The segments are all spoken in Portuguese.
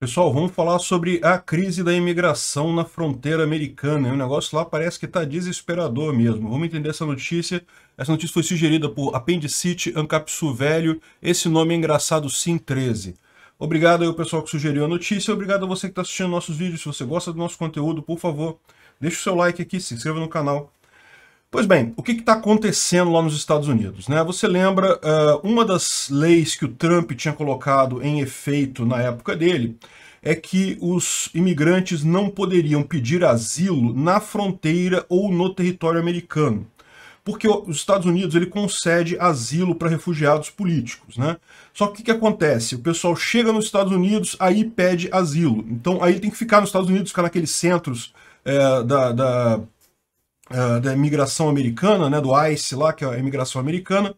Pessoal, vamos falar sobre a crise da imigração na fronteira americana. O negócio lá parece que está desesperador mesmo. Vamos entender essa notícia. Essa notícia foi sugerida por Apendicite Ancapsu Velho. Esse nome é engraçado, Sim13. Obrigado ao pessoal que sugeriu a notícia. Obrigado a você que está assistindo nossos vídeos. Se você gosta do nosso conteúdo, por favor, deixe o seu like aqui, se inscreva no canal. Pois bem, o que está acontecendo lá nos Estados Unidos, né? Você lembra, uma das leis que o Trump tinha colocado em efeito na época dele é que os imigrantes não poderiam pedir asilo na fronteira ou no território americano, porque os Estados Unidos ele concede asilo para refugiados políticos, né? Só que o que acontece? O pessoal chega nos Estados Unidos, aí pede asilo. Então aí tem que ficar nos Estados Unidos, ficar naqueles centros da imigração americana, né, do ICE lá, que é a imigração americana.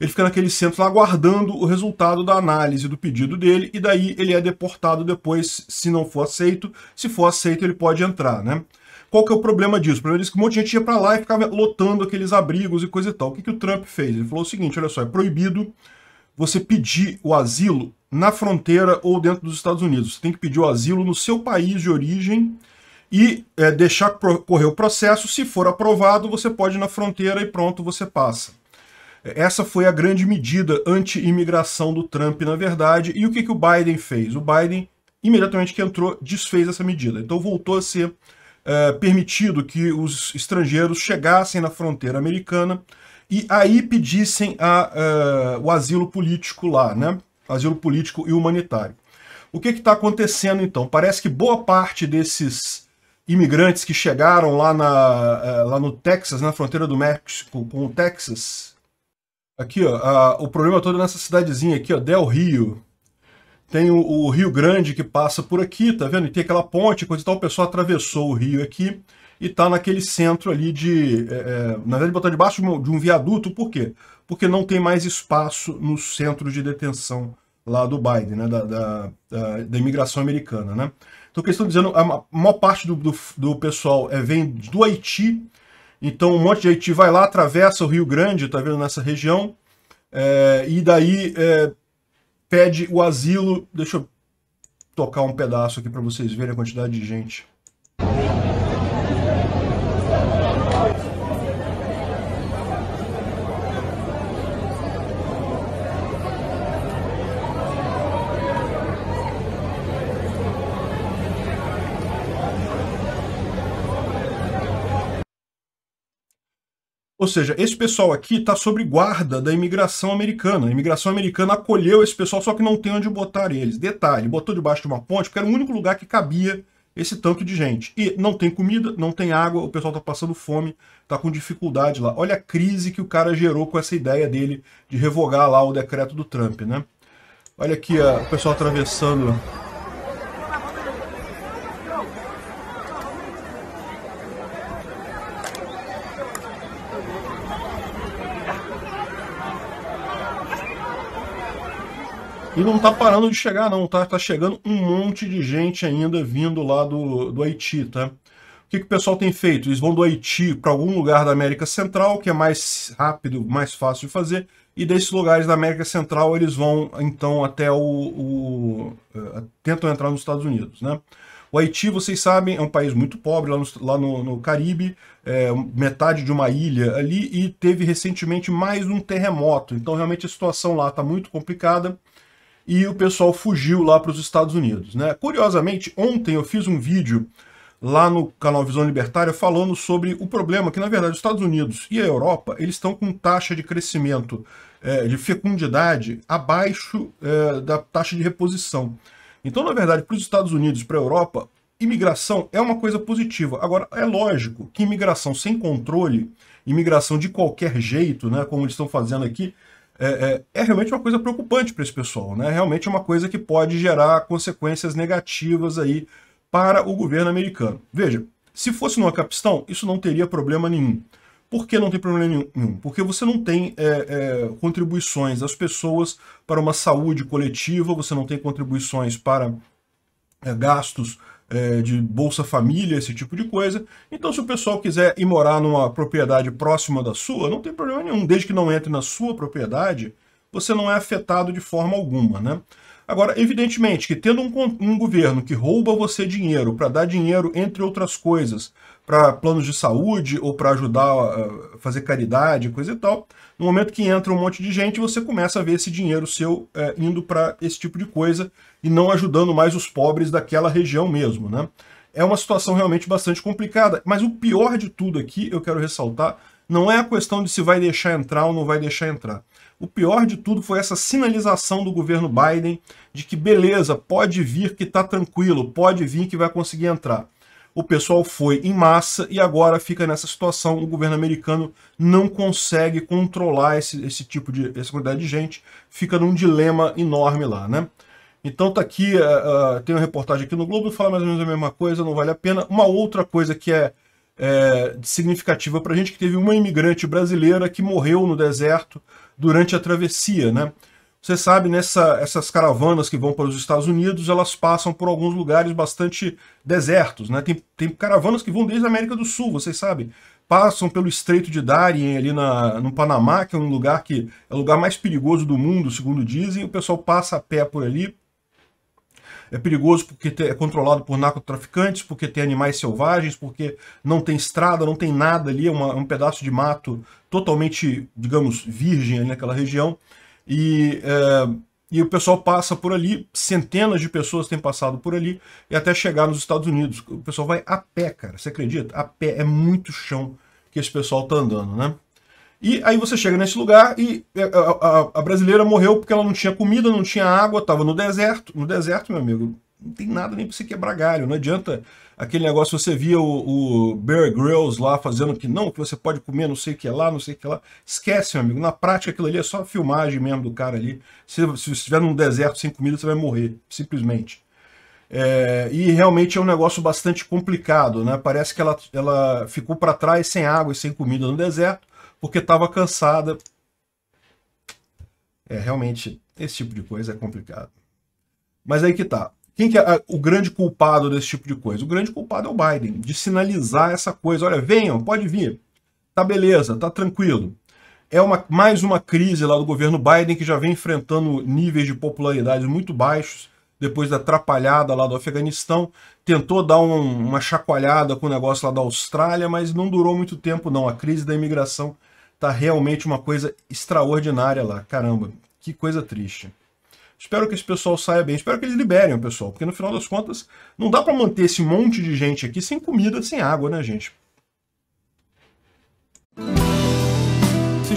Ele fica naquele centro lá aguardando o resultado da análise do pedido dele, e daí ele é deportado depois, se não for aceito. Se for aceito, ele pode entrar, né? Qual que é o problema disso? O problema disso é que um monte de gente ia para lá e ficava lotando aqueles abrigos e coisa e tal. O que que o Trump fez? Ele falou o seguinte, olha só, é proibido você pedir o asilo na fronteira ou dentro dos Estados Unidos. Você tem que pedir o asilo no seu país de origem, e deixar correr o processo. Se for aprovado, você pode ir na fronteira e pronto, você passa. Essa foi a grande medida anti-imigração do Trump, na verdade. E o que o Biden fez? O Biden, imediatamente que entrou, desfez essa medida. Então voltou a ser permitido que os estrangeiros chegassem na fronteira americana e aí pedissem o asilo político lá, né? Asilo político e humanitário. O que está acontecendo, então? Parece que boa parte desses imigrantes que chegaram lá no Texas, na fronteira do México com o Texas. Aqui, ó, o problema todo é nessa cidadezinha aqui, ó, Del Rio. Tem o Rio Grande que passa por aqui, tá vendo? E tem aquela ponte, coisa e tal, o pessoal atravessou o rio aqui e tá naquele centro ali de... na verdade, botar debaixo de um viaduto. Por quê? Porque não tem mais espaço no centro de detenção lá do Biden, né, da imigração americana, né? Então, o que eles estão dizendo, a maior parte do pessoal vem do Haiti. Então, um monte de Haiti vai lá, atravessa o Rio Grande, tá vendo, nessa região, e daí pede o asilo. Deixa eu tocar um pedaço aqui para vocês verem a quantidade de gente. Ou seja, esse pessoal aqui está sob guarda da imigração americana. A imigração americana acolheu esse pessoal, só que não tem onde botar eles. Detalhe, botou debaixo de uma ponte, porque era o único lugar que cabia esse tanto de gente. E não tem comida, não tem água, o pessoal está passando fome, está com dificuldade lá. Olha a crise que o cara gerou com essa ideia dele de revogar lá o decreto do Trump, né? Olha aqui o pessoal atravessando... E não tá parando de chegar, não, tá? Tá chegando um monte de gente ainda vindo lá do Haiti, tá? O que o pessoal tem feito? Eles vão do Haiti para algum lugar da América Central, que é mais rápido, mais fácil de fazer, e desses lugares da América Central eles vão, então, até tentam entrar nos Estados Unidos, né? O Haiti, vocês sabem, é um país muito pobre, lá no Caribe, metade de uma ilha ali, e teve recentemente mais um terremoto. Então, realmente, a situação lá tá muito complicada, e o pessoal fugiu lá para os Estados Unidos, né? Curiosamente, ontem eu fiz um vídeo lá no canal Visão Libertária falando sobre o problema que, na verdade, os Estados Unidos e a Europa, eles estão com taxa de crescimento, de fecundidade, abaixo da taxa de reposição. Então, na verdade, para os Estados Unidos e para a Europa, imigração é uma coisa positiva. Agora, é lógico que imigração sem controle, imigração de qualquer jeito, né, como eles estão fazendo aqui, é realmente uma coisa preocupante para esse pessoal, né? Realmente é uma coisa que pode gerar consequências negativas aí para o governo americano. Veja, se fosse no Ancapistão, isso não teria problema nenhum. Por que não tem problema nenhum? Porque você não tem contribuições das pessoas para uma saúde coletiva, você não tem contribuições para gastos de Bolsa Família, esse tipo de coisa. Então, se o pessoal quiser ir morar numa propriedade próxima da sua, não tem problema nenhum. Desde que não entre na sua propriedade, você não é afetado de forma alguma, né? Agora, evidentemente que tendo um governo que rouba você dinheiro para dar dinheiro, entre outras coisas, para planos de saúde ou para ajudar a fazer caridade, coisa e tal, no momento que entra um monte de gente, você começa a ver esse dinheiro seu indo para esse tipo de coisa e não ajudando mais os pobres daquela região mesmo, né? É uma situação realmente bastante complicada, mas o pior de tudo aqui, eu quero ressaltar, não é a questão de se vai deixar entrar ou não vai deixar entrar. O pior de tudo foi essa sinalização do governo Biden de que beleza, pode vir que tá tranquilo, pode vir que vai conseguir entrar. O pessoal foi em massa e agora fica nessa situação, o governo americano não consegue controlar essa quantidade de gente, fica num dilema enorme lá, né? Então tá aqui, tem uma reportagem aqui no Globo, fala mais ou menos a mesma coisa, não vale a pena. Uma outra coisa que é significativa pra gente, que teve uma imigrante brasileira que morreu no deserto durante a travessia, né? Você sabe, essas caravanas que vão para os Estados Unidos, elas passam por alguns lugares bastante desertos, né? Tem caravanas que vão desde a América do Sul, vocês sabem. Passam pelo Estreito de Darien, ali no Panamá, que é um lugar que é o lugar mais perigoso do mundo, segundo dizem. O pessoal passa a pé por ali. É perigoso porque é controlado por narcotraficantes, porque tem animais selvagens, porque não tem estrada, não tem nada ali, é um pedaço de mato totalmente, digamos, virgem ali naquela região. E o pessoal passa por ali, centenas de pessoas têm passado por ali, e até chegar nos Estados Unidos. O pessoal vai a pé, cara, você acredita? A pé, é muito chão que esse pessoal tá andando, né? E aí você chega nesse lugar e a brasileira morreu porque ela não tinha comida, não tinha água, estava no deserto. No deserto, meu amigo, não tem nada nem para você quebrar galho, não adianta aquele negócio, você via o Bear Grylls lá fazendo que você pode comer não sei o que lá, não sei o que lá. Esquece, meu amigo, na prática aquilo ali é só filmagem mesmo do cara ali. Se você estiver num deserto sem comida, você vai morrer, simplesmente. E realmente é um negócio bastante complicado, né? Parece que ela ficou para trás sem água e sem comida no deserto, porque estava cansada. Realmente, esse tipo de coisa é complicado. Mas aí que tá. Quem que é o grande culpado desse tipo de coisa? O grande culpado é o Biden, de sinalizar essa coisa. Olha, venham, pode vir. Tá beleza, tá tranquilo. É mais uma crise lá do governo Biden, que já vem enfrentando níveis de popularidade muito baixos, depois da atrapalhada lá do Afeganistão. Tentou dar uma chacoalhada com o negócio lá da Austrália, mas não durou muito tempo, não. A crise da imigração tá realmente uma coisa extraordinária lá. Caramba, que coisa triste. Espero que esse pessoal saia bem. Espero que eles liberem o pessoal, porque no final das contas não dá para manter esse monte de gente aqui sem comida, sem água, né, gente? Se